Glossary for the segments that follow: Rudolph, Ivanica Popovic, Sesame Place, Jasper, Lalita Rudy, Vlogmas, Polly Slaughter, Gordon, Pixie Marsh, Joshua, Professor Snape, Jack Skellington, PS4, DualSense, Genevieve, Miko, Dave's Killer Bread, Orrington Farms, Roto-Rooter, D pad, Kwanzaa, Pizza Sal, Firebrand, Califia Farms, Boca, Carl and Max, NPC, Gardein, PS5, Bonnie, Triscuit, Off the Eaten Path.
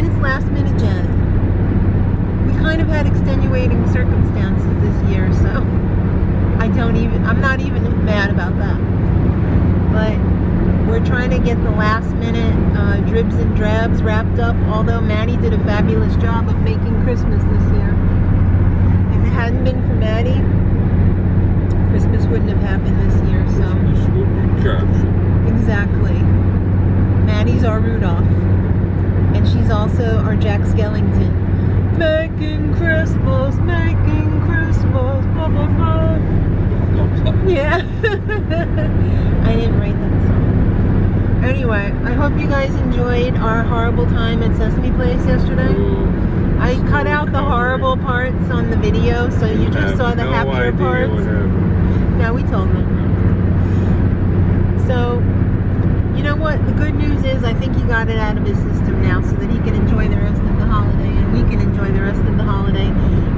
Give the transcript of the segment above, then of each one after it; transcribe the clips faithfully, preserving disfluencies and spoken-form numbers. and it's last minute jazz. We kind of had extenuating circumstances this year, so I don't even, I'm not even mad about that. But we're trying to get the last minute uh, dribs and drabs wrapped up, although Maddie did a fabulous job of making Christmas this year. If it hadn't been for Maddie, Christmas wouldn't have happened this year, so. Christmas would be trash. Exactly. Maddie's our Rudolph. And she's also our Jack Skellington. Making Christmas, making Christmas, blah, blah, blah. Yeah. I didn't write that song. Anyway, I hope you guys enjoyed our horrible time at Sesame Place yesterday. Ooh, I cut out the horrible parts on the video, so you just saw the no happier parts. No, we told them. So, you know what? The good news is I think he got it out of his system now so that he can enjoy the rest of the holiday and we can enjoy the rest of the holiday.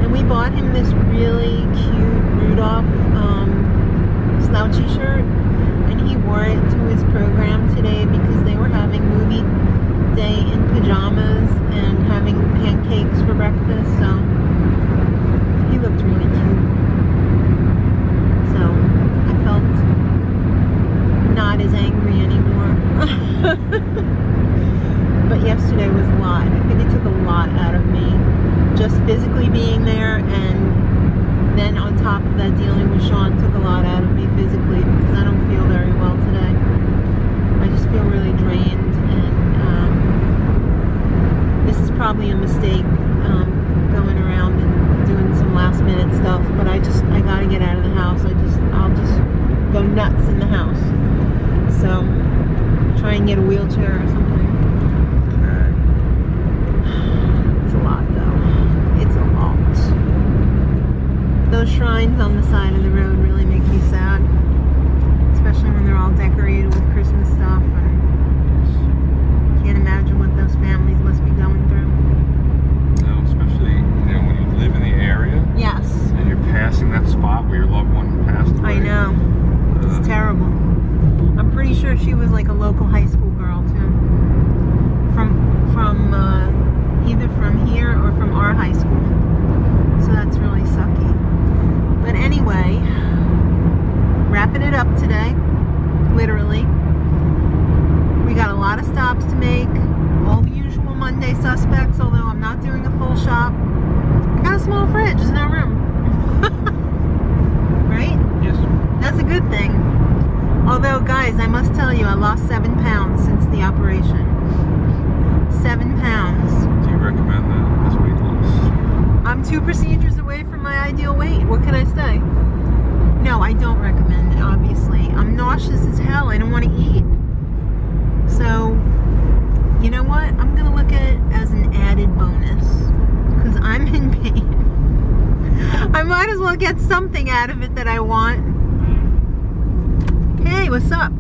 And we bought him this really cute Rudolph um, slouchy shirt, and he wore it to his program today because they were having movie day in pajamas and having pancakes for breakfast, so he looked really cute. So I felt not as angry anymore. But yesterday was a lot. I think it took a lot out of me. Just physically being there, and then on top of that, dealing with Sean took a lot out of me physically because I don't feel very well today. I just feel really drained, and um, this is probably a mistake um, going around and doing some last minute stuff, but I just, I gotta get out of the house. I just, I'll just go nuts in the house. So, try and get a wheelchair or something. It's a lot though. It's a lot. Those shrines on the side of the road really make me sad. Especially when they're all decorated with Christmas stuff. I can't imagine what those families must be going through. No, especially, you know, when you live in the area. Yes. And you're passing that spot where your loved one passed away. I know. Uh, it's terrible. I'm pretty sure she was like a local high school girl too. From from uh, either from here or from our high school. So that's really sucky. But anyway, wrapping it up today, literally. We got a lot of stops to make. All the usual Monday suspects, although I'm not doing a full shop. I got a small fridge, there's no room. Right? Yes. That's a good thing. Although, guys, I must tell you, I lost seven pounds since the operation. Seven pounds. Do you recommend that as weight loss? I'm two procedures away from my ideal weight. What can I say? No, I don't recommend it, obviously. I'm nauseous as hell. I don't want to eat. So, you know what? I'm going to look at it as an added bonus. Because I'm in pain. I might as well get something out of it that I want. Hey, what's up?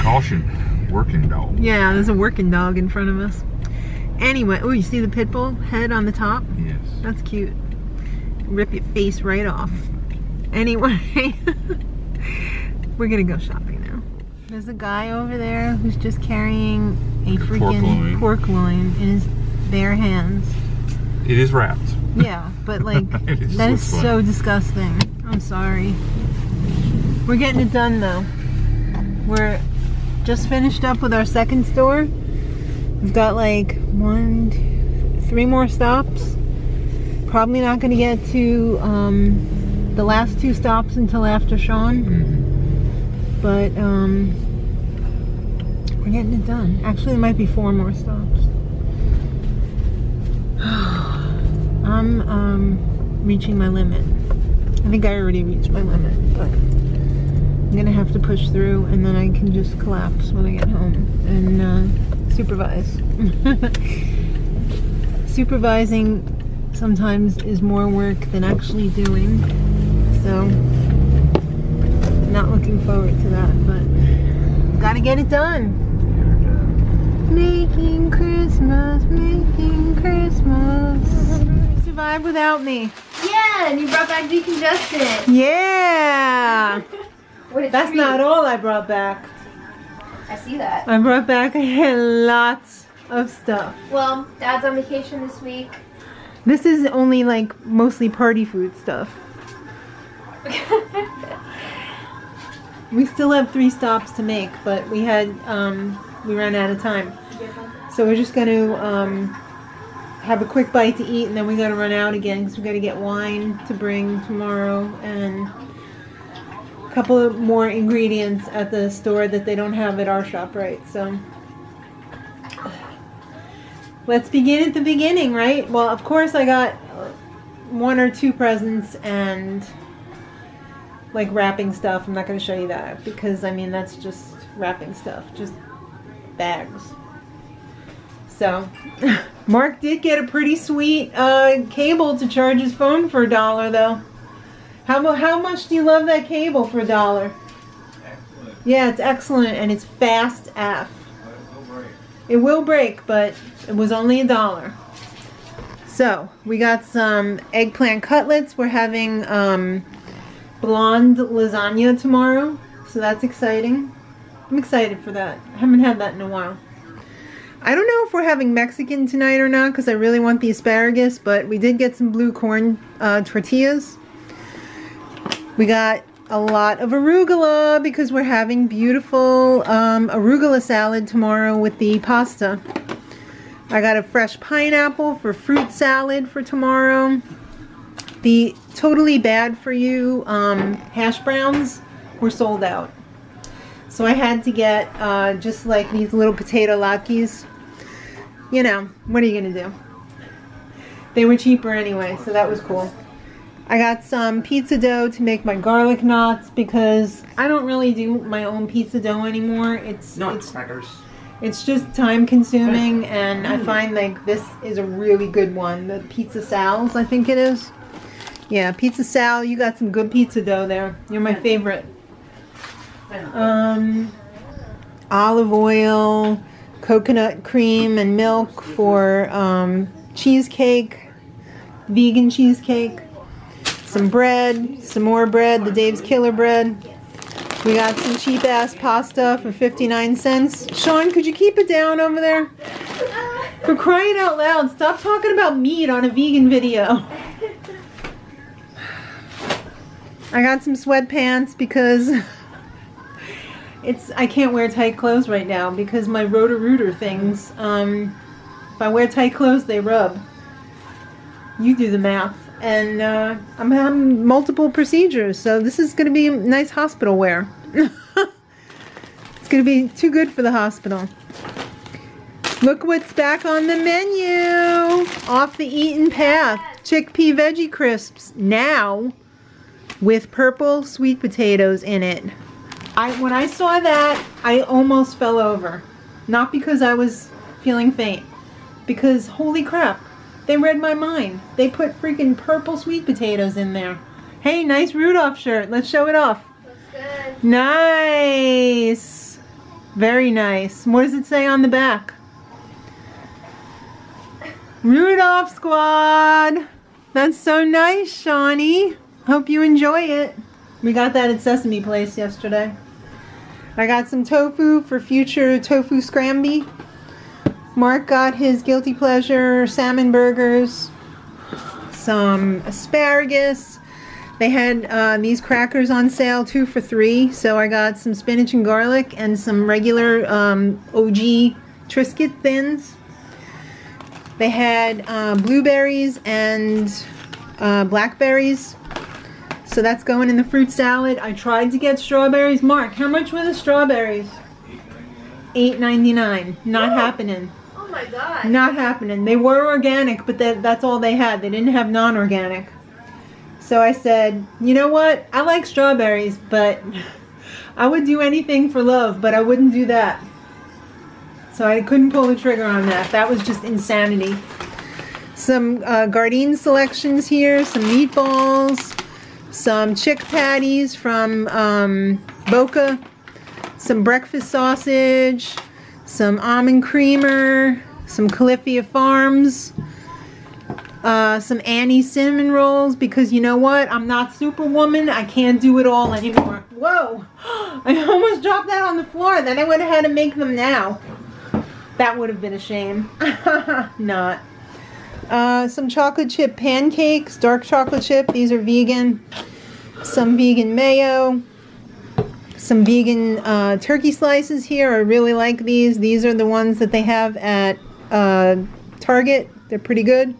Caution, working dog. Yeah, there's a working dog in front of us. Anyway, oh, you see the pit bull head on the top? Yes. That's cute. Rip your face right off. Anyway, we're gonna go shopping now. There's a guy over there who's just carrying a freaking pork loin, pork loin in his bare hands. It is wrapped. Yeah, but like, is that so is funny. So disgusting. I'm sorry. We're getting it done though. We're just finished up with our second store. We've got like one, two, three more stops. Probably not going to get to um, the last two stops until after Sean. Mm-hmm. But um, we're getting it done. Actually, there might be four more stops. I'm um, reaching my limit. I think I already reached my limit, but I'm gonna have to push through, and then I can just collapse when I get home and uh, supervise. Supervising sometimes is more work than actually doing, so not looking forward to that, but gotta get it done. Making Christmas, making Christmas. Survive without me. Yeah, and you brought back decongestant. Yeah. That's treat. Not all I brought back. I see that. I brought back lots of stuff. Well, Dad's on vacation this week. This is only like mostly party food stuff. We still have three stops to make, but we had um, we ran out of time. So we're just going to um, have a quick bite to eat, and then we got to run out again because we got to get wine to bring tomorrow and a couple of more ingredients at the store that they don't have at our shop, right? So let's begin at the beginning, right? Well, of course I got one or two presents and like wrapping stuff. I'm not going to show you that because, I mean, that's just wrapping stuff, just bags. So, Mark did get a pretty sweet uh, cable to charge his phone for a dollar, though. How, how much do you love that cable for a dollar? Excellent. Yeah, it's excellent, and it's fast A F. But it will break. It will break, but it was only a dollar. So, we got some eggplant cutlets. We're having um, blonde lasagna tomorrow, so that's exciting. I'm excited for that. I haven't had that in a while. I don't know if we're having Mexican tonight or not because I really want the asparagus, but we did get some blue corn uh, tortillas. We got a lot of arugula because we're having beautiful um, arugula salad tomorrow with the pasta. I got a fresh pineapple for fruit salad for tomorrow. The Totally Bad For You um, hash browns were sold out. So I had to get uh, just like these little potato latkes. You know, what are you gonna do? They were cheaper anyway, so that was cool. I got some pizza dough to make my garlic knots because I don't really do my own pizza dough anymore. It's not it's, crackers. It's just time consuming, and I find like this is a really good one. The Pizza Sal's, I think it is. Yeah, Pizza Sal, you got some good pizza dough there. You're my favorite. Um, olive oil, coconut cream and milk for um, cheesecake, vegan cheesecake, some bread, some more bread, the Dave's Killer Bread. We got some cheap ass pasta for fifty-nine cents. Sean, could you keep it down over there? For crying out loud, stop talking about meat on a vegan video. I got some sweatpants because It's, I can't wear tight clothes right now because my Roto-Rooter things, um, if I wear tight clothes, they rub. You do the math. And uh, I'm having multiple procedures, so this is going to be a nice hospital wear. It's going to be too good for the hospital. Look what's back on the menu. Off the Eaten Path. Chickpea veggie crisps now with purple sweet potatoes in it. I, when I saw that, I almost fell over. Not because I was feeling faint. Because, holy crap, they read my mind. They put freaking purple sweet potatoes in there. Hey, nice Rudolph shirt. Let's show it off. Looks good. Nice. Very nice. What does it say on the back? Rudolph Squad. That's so nice, Shawnee. Hope you enjoy it. We got that at Sesame Place yesterday. I got some tofu for future tofu scramby. Mark got his guilty pleasure salmon burgers, some asparagus. They had uh, these crackers on sale, two for three. So I got some spinach and garlic and some regular um, O G Triscuit thins. They had uh, blueberries and uh, blackberries. So that's going in the fruit salad. I tried to get strawberries. Mark, how much were the strawberries? eight ninety-nine. Not oh. happening. Oh my god. Not happening. They were organic, but that, that's all they had. They didn't have non-organic. So I said, you know what? I like strawberries, but I would do anything for love, but I wouldn't do that. So I couldn't pull the trigger on that. That was just insanity. Some uh, Gardein selections here, some meatballs. Some chick patties from um, Boca, some breakfast sausage, some almond creamer, some Califia Farms, uh, some Annie cinnamon rolls because you know what? I'm not Superwoman. I can't do it all anymore. Whoa. I almost dropped that on the floor. Then I would have had to make them now. That would have been a shame. Not. Uh, some chocolate chip pancakes. Dark chocolate chip. These are vegan. Some vegan mayo. Some vegan uh, turkey slices here. I really like these. These are the ones that they have at uh, Target. They're pretty good.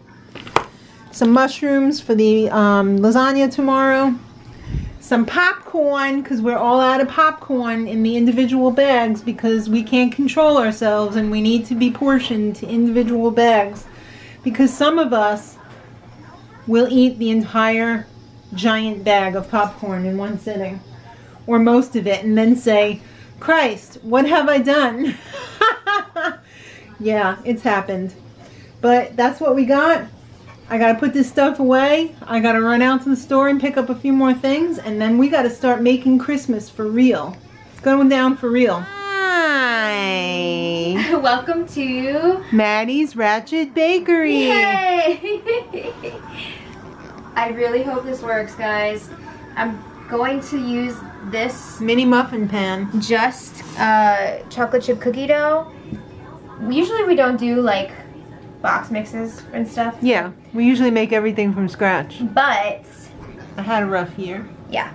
Some mushrooms for the um, lasagna tomorrow. Some popcorn, because we're all out of popcorn in the individual bags because we can't control ourselves and we need to be portioned to individual bags because some of us will eat the entire giant bag of popcorn in one sitting, or most of it, and then say, Christ, what have I done? Yeah, it's happened. But that's what we got. I gotta put this stuff away. I gotta run out to the store and pick up a few more things, and then we gotta start making Christmas for real. It's going down for real. Hi. Welcome to Maddie's Ratchet Bakery. Yay! I really hope this works, guys. I'm going to use this mini muffin pan. Just uh, chocolate chip cookie dough. Usually we don't do like box mixes and stuff. Yeah, we usually make everything from scratch. But I had a rough year. Yeah,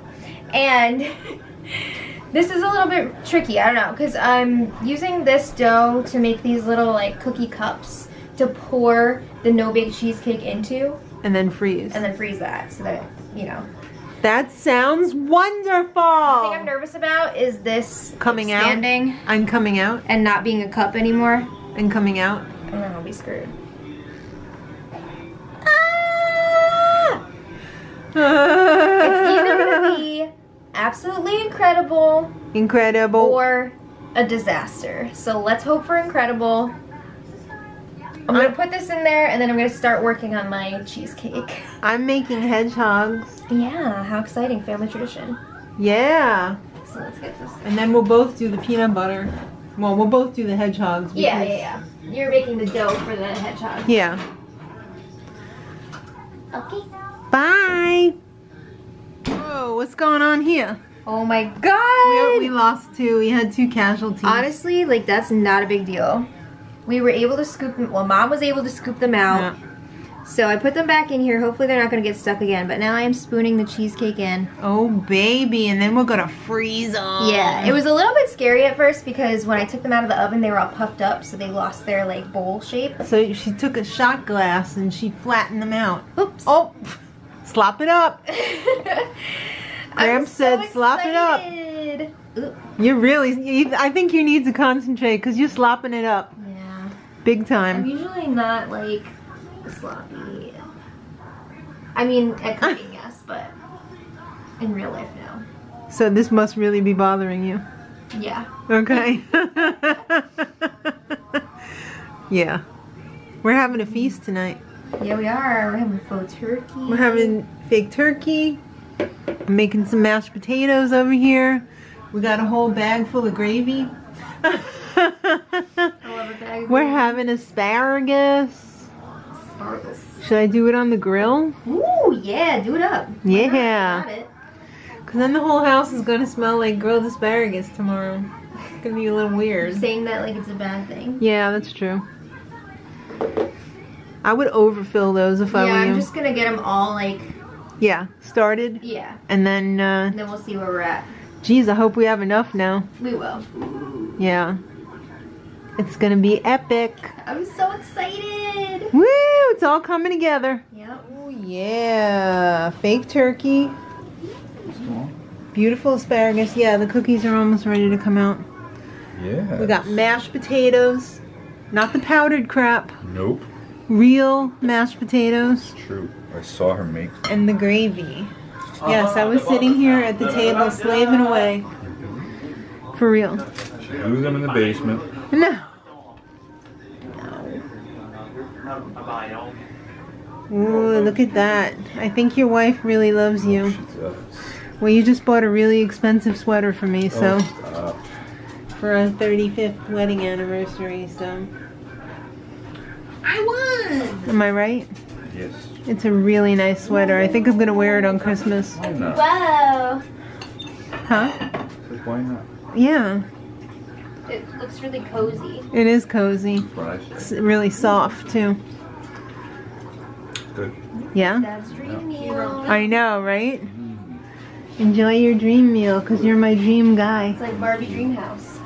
and this is a little bit tricky, I don't know, because I'm using this dough to make these little like cookie cups to pour the no-bake cheesecake into. And then freeze. And then freeze that so that, you know. That sounds wonderful! The thing I'm nervous about is this coming expanding out. I'm coming out. And not being a cup anymore. And coming out. And then I'll be screwed. Ah! It's either gonna be absolutely incredible, incredible, or a disaster. So let's hope for incredible. I'm gonna put this in there, and then I'm gonna start working on my cheesecake. I'm making hedgehogs. Yeah, how exciting! Family tradition. Yeah. So let's get this. And then we'll both do the peanut butter. Well, we'll both do the hedgehogs. Yeah, yeah, yeah. You're making the dough for the hedgehog. Yeah. Okay. Bye. Whoa, what's going on here? Oh my god. We, we lost two. We had two casualties. Honestly, like, that's not a big deal. We were able to scoop them. Well, Mom was able to scoop them out. Yeah. So I put them back in here. Hopefully they're not going to get stuck again. But now I am spooning the cheesecake in. Oh, baby. And then we're going to freeze them. Yeah. It was a little bit scary at first because when I took them out of the oven, they were all puffed up. So they lost their, like, bowl shape. So she took a shot glass and she flattened them out. Oops. Oh. Slop it up. Gramps said so slop it up. Oops. You're really, you, I think you need to concentrate because you're slopping it up. Big time. I'm usually not like sloppy. I mean, at cooking, yes, but in real life, no. So this must really be bothering you. Yeah. Okay. Yeah. We're having a feast tonight. Yeah, we are. We're having faux turkey. We're having fake turkey. I'm making some mashed potatoes over here. We got a whole bag full of gravy. We're having asparagus. Asparagus. Should I do it on the grill? Ooh, yeah, do it up. Yeah. Because then the whole house is going to smell like grilled asparagus tomorrow. It's going to be a little weird. You're saying that like it's a bad thing. Yeah, that's true. I would overfill those if yeah, I were you. Yeah, I'm just going to get them all like... Yeah, started. Yeah. And then... Uh, and then we'll see where we're at. Geez, I hope we have enough now. We will. Yeah. It's gonna be epic. I'm so excited. Woo! It's all coming together. Yep. Oh yeah. Fake turkey. Beautiful asparagus. Yeah, the cookies are almost ready to come out. Yeah. We got mashed potatoes. Not the powdered crap. Nope. Real mashed potatoes. It's true. I saw her make them. And the gravy. Uh, yes, I was sitting here at the table slaving away. For real. She threw them in the basement. No. No. Ooh, look at that. I think your wife really loves you. Well, you just bought a really expensive sweater for me, so. For our thirty-fifth wedding anniversary, so. I won! Am I right? Yes. It's a really nice sweater. I think I'm going to wear it on Christmas. Wow. Huh? Like, why not? Yeah. It looks really cozy. It is cozy. That's what I said. It's really soft too. Good. Yeah? That's dream meal. I know, right? Mm. Enjoy your dream meal, because you're my dream guy. It's like Barbie Dream House.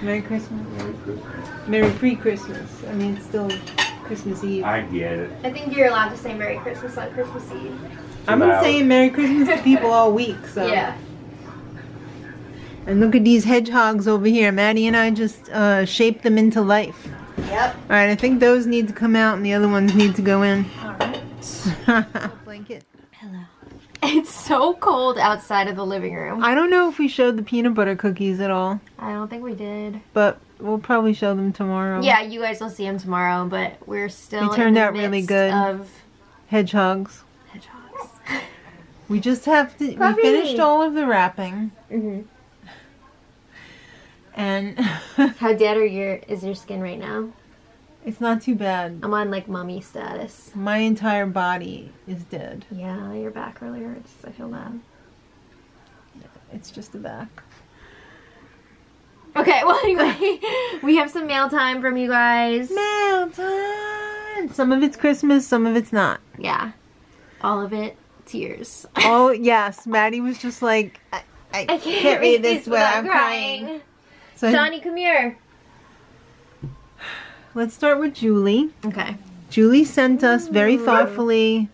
Merry Christmas. Merry Christmas. Merry pre-Christmas. I mean, it's still Christmas Eve. I get it. I think you're allowed to say Merry Christmas on Christmas Eve. I've been saying Merry Christmas to people all week, so. Yeah. And look at these hedgehogs over here. Maddie and I just uh, shaped them into life. Yep. Alright, I think those need to come out and the other ones need to go in. Alright. Blanket. Hello. It's so cold outside of the living room. I don't know if we showed the peanut butter cookies at all. I don't think we did. But we'll probably show them tomorrow. Yeah, you guys will see them tomorrow, but we're still we turned in the out midst really good of hedgehogs. Hedgehogs. We just have to... Puppy. We finished all of the wrapping. Mm-hmm. And how dead are your is your skin right now? It's not too bad. I'm on like mummy status. My entire body is dead. Yeah, your back really hurts. I feel bad. It's just the back. Okay, well anyway, we have some mail time from you guys. Mail time. Some of it's Christmas, some of it's not. Yeah, all of it tears. Oh yes, Maddie was just like, I, I, I can't, can't read this without I'm crying. crying. So Johnny, come here. Let's start with Julie. Okay. Julie sent us very thoughtfully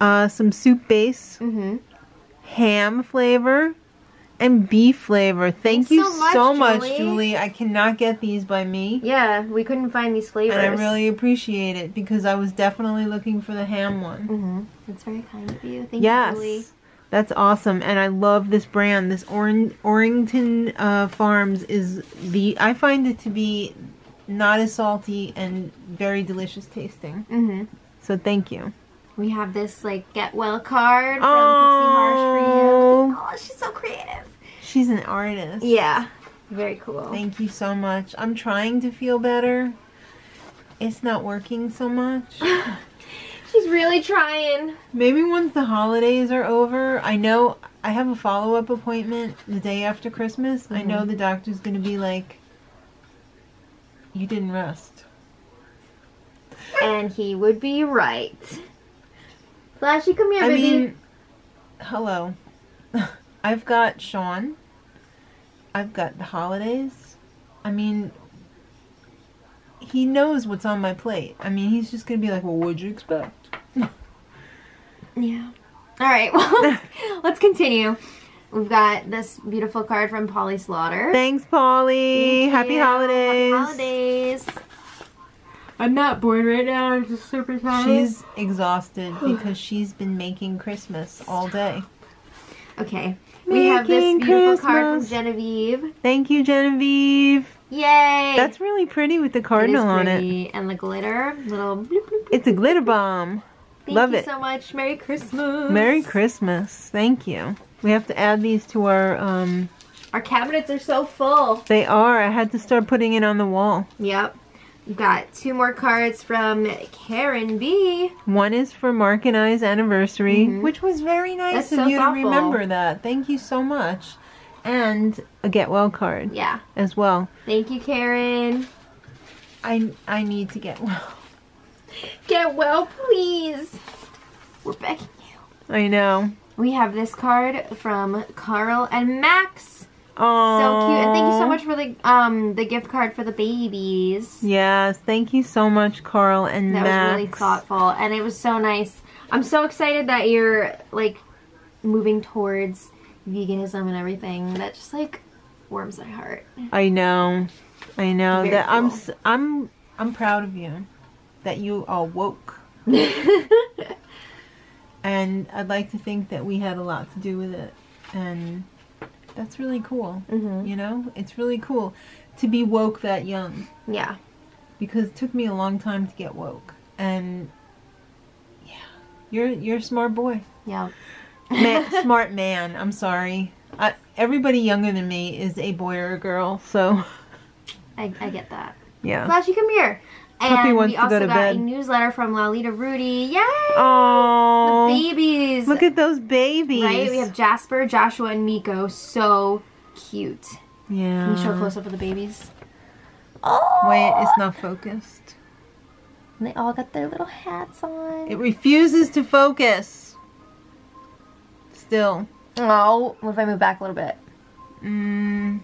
uh, some soup base, mm-hmm. ham flavor, and beef flavor. Thank Thanks you so, much, so much, Julie. Julie. I cannot get these by me. Yeah, we couldn't find these flavors. And I really appreciate it because I was definitely looking for the ham one. Mm-hmm. That's very kind of you. Thank yes. you, Julie. That's awesome, and I love this brand. This Orin Orrington uh, Farms is the... I find it to be not as salty and very delicious tasting. Mm-hmm. So thank you. We have this, like, Get Well card from oh. Pixie Marsh for you. Oh, she's so creative. She's an artist. Yeah, very cool. Thank you so much. I'm trying to feel better. It's not working so much. She's really trying. Maybe once the holidays are over. I know I have a follow-up appointment the day after Christmas. Mm-hmm. I know the doctor's going to be like, you didn't rest. And he would be right. Flashy, come here, I baby. I mean, hello. I've got Sean. I've got the holidays. I mean... He knows what's on my plate. I mean, he's just going to be like, well, what'd you expect? Yeah. All right. Well, let's, let's continue. We've got this beautiful card from Polly Slaughter. Thanks, Polly. Thank Happy you. holidays. Happy holidays. I'm not bored right now. I'm just super tired. She's exhausted because she's been making Christmas all day. Okay. Making we have this beautiful Christmas. card from Genevieve. Thank you, Genevieve. Yay! That's really pretty with the cardinal it is pretty. on it. And the glitter. Little bloop, bloop, bloop. It's a glitter bomb. Thank Love you it. so much. Merry Christmas. Merry Christmas. Thank you. We have to add these to our... Um, our cabinets are so full. They are. I had to start putting it on the wall. Yep. We've got two more cards from Karen B. One is for Mark and I's anniversary, mm-hmm. which was very nice That's of so you thoughtful. to remember that. Thank you so much. And a Get Well card. Yeah. As well. Thank you, Karen. I I need to get well. Get well, please. We're begging you. I know. We have this card from Carl and Max. Oh. So cute. And thank you so much for the um the gift card for the babies. Yes. Thank you so much, Carl and that Max. That was really thoughtful. And it was so nice. I'm so excited that you're, like, moving towards... veganism and everything. That just like warms my heart. I know, I know Very that cool. I'm I'm I'm proud of you, that you are woke, and I'd like to think that we had a lot to do with it, and that's really cool. Mm-hmm. You know, it's really cool to be woke that young. Yeah, because it took me a long time to get woke, and yeah, you're you're a smart boy. Yeah. Man, smart man. I'm sorry. I, everybody younger than me is a boy or a girl, so I, I get that. Yeah. Flashy, come here. And Puppy wants we also to go to got bed. a newsletter from Lalita Rudy. Yay! Oh, the babies. Look at those babies. Right? We have Jasper, Joshua, and Miko. So cute. Yeah. Can you show a close up of the babies? Oh. Wait, it's not focused. And they all got their little hats on. It refuses to focus. Still. Oh, what if I move back a little bit? Mm.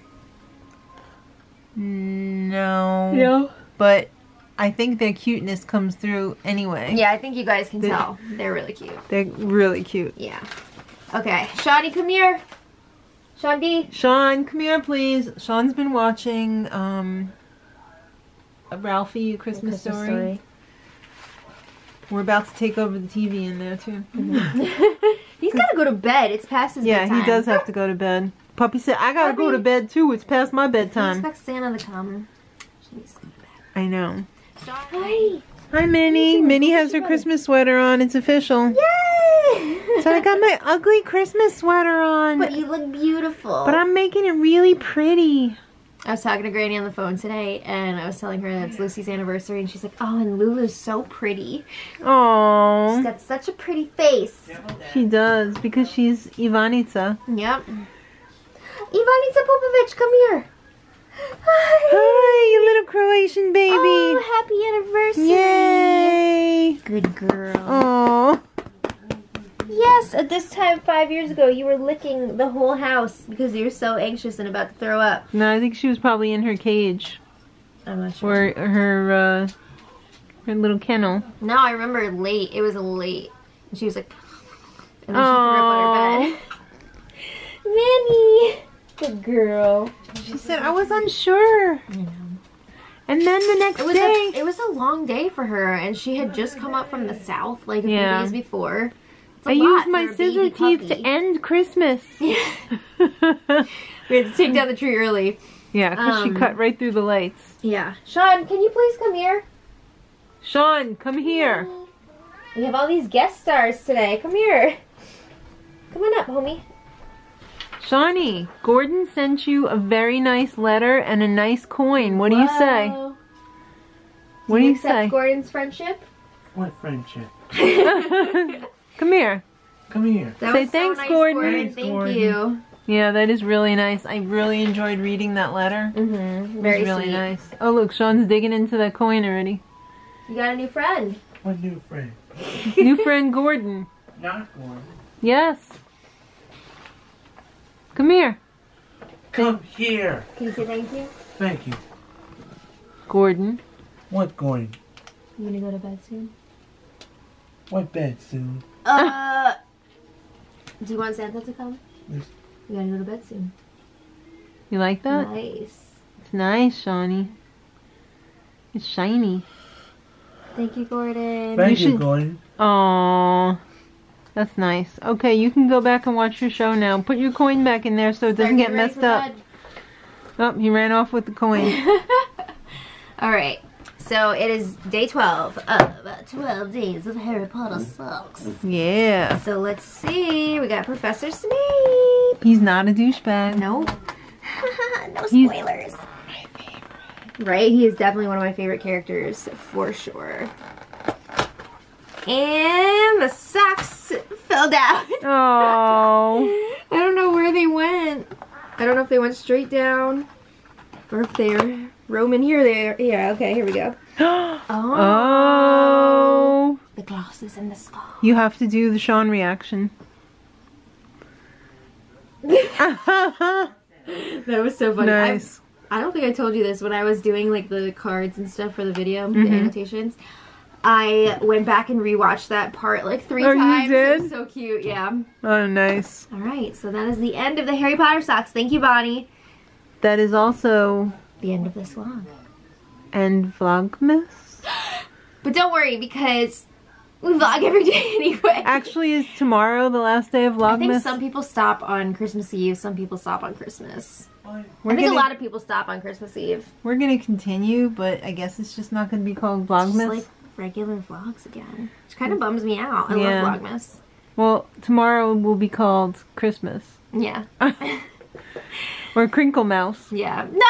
No. No. But I think their cuteness comes through anyway. Yeah, I think you guys can they're, tell. They're really cute. They're really cute. Yeah. Okay. Shawnee, come here. Sean D. Sean, come here, please. Sean's been watching um, a Ralphie, a Christmas, Christmas story. story. We're about to take over the T V in there, too. Mm-hmm. He's got to go to bed. It's past his yeah, bedtime. Yeah, he does have to go to bed. Puppy said, I got to go to bed, too. It's past my bedtime. I expect Santa to come. She needs to go to bed. I know. Hi. Hi, Minnie. Minnie has her Christmas sweater on. It's official. Yay! So I got my ugly Christmas sweater on. But you look beautiful. But I'm making it really pretty. I was talking to Granny on the phone today, and I was telling her that it's Lucy's anniversary, and she's like, oh, and Lulu's so pretty. Aww. She's got such a pretty face. She does, because she's Ivanica. Yep. Ivanica Popovic, come here. Hi. Hi, you little Croatian baby. Oh, happy anniversary. Yay. Good girl. Aww. Yes, at this time five years ago, you were licking the whole house because you were so anxious and about to throw up. No, I think she was probably in her cage. I'm not sure. Or her, uh, her little kennel. No, I remember late. It was late. And she was like, and then she Aww. threw up on her bed. Minnie! Good girl. She said, I was unsure. I know. And then the next it was day. A, it was a long day for her, and she had just come up from the south like a yeah. few days before. I used my scissor teeth to end Christmas. Yeah. We had to take down the tree early. Yeah, because um, she cut right through the lights. Yeah. Sean, can you please come here? Sean, come here. We have all these guest stars today. Come here. Come on up, homie. Shawnee, Gordon sent you a very nice letter and a nice coin. What Whoa. do you say? Do what you do you say? accept Gordon's friendship? What friendship? Come here. Come here. That Say was thanks, so nice, Gordon. Gordon. Thank Gordon. you. Yeah, that is really nice. I really enjoyed reading that letter. Mm-hmm. Very it was really sweet. nice. Oh, look, Sean's digging into that coin already. You got a new friend. What new friend? New friend Gordon. Not Gordon. Yes. Come here. Come here. Can you say thank you? Thank you. Gordon. What Gordon? You gonna go to bed soon? What bed soon? Uh, do you want Santa to come? Yes. You gotta go to bed soon. You like that? Nice. It's nice, Shawnee. It's shiny. Thank you, Gordon. Thank you, you should... Gordon. Aww. That's nice. Okay, you can go back and watch your show now. Put your coin back in there so it doesn't get messed up. Bed? Oh, he ran off with the coin. Alright. So it is day twelve of twelve days of Harry Potter sucks. Yeah. So let's see. We got Professor Snape. He's not a douchebag. No. No spoilers. He's my favorite. Right? He is definitely one of my favorite characters for sure. And the socks fell down. Oh. I don't know where they went. I don't know if they went straight down or if they're Roman here, there. Yeah, okay, here we go. Oh. Oh. The glasses and the skull. You have to do the Sean reaction. That was so funny. Nice. I, I don't think I told you this. When I was doing like the cards and stuff for the video, mm-hmm. the annotations, I went back and rewatched that part like three oh, times. You did? It was so cute, yeah. Oh, nice. All right, so that is the end of the Harry Potter socks. Thank you, Bonnie. That is also the end of this vlog. And Vlogmas? But don't worry, because we vlog every day anyway. Actually, is tomorrow the last day of Vlogmas? I think some people stop on Christmas Eve, some people stop on Christmas. We're I think gonna, a lot of people stop on Christmas Eve. We're going to continue, but I guess it's just not going to be called Vlogmas. Just like regular vlogs again. Which kind of bums me out. I yeah. love Vlogmas. Well, tomorrow will be called Christmas. Yeah. Or Crinkle Mouse. Yeah. No!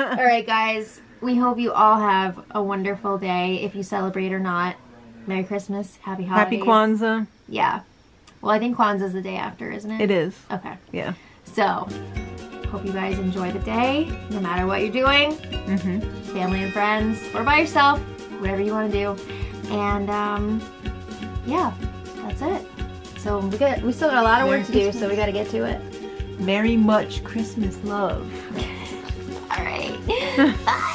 Alright, guys. we hope you all have a wonderful day, if you celebrate or not. Merry Christmas, happy holidays. Happy Kwanzaa. Yeah. Well, I think Kwanzaa is the day after, isn't it? It is. Okay. Yeah. So, hope you guys enjoy the day, no matter what you're doing. Mm-hmm. Family and friends, or by yourself, whatever you want to do. And, um, yeah, that's it. So, we got, we still got a lot of Merry work to Christmas. do, so we got to get to it. Merry much Christmas love. All right. Bye.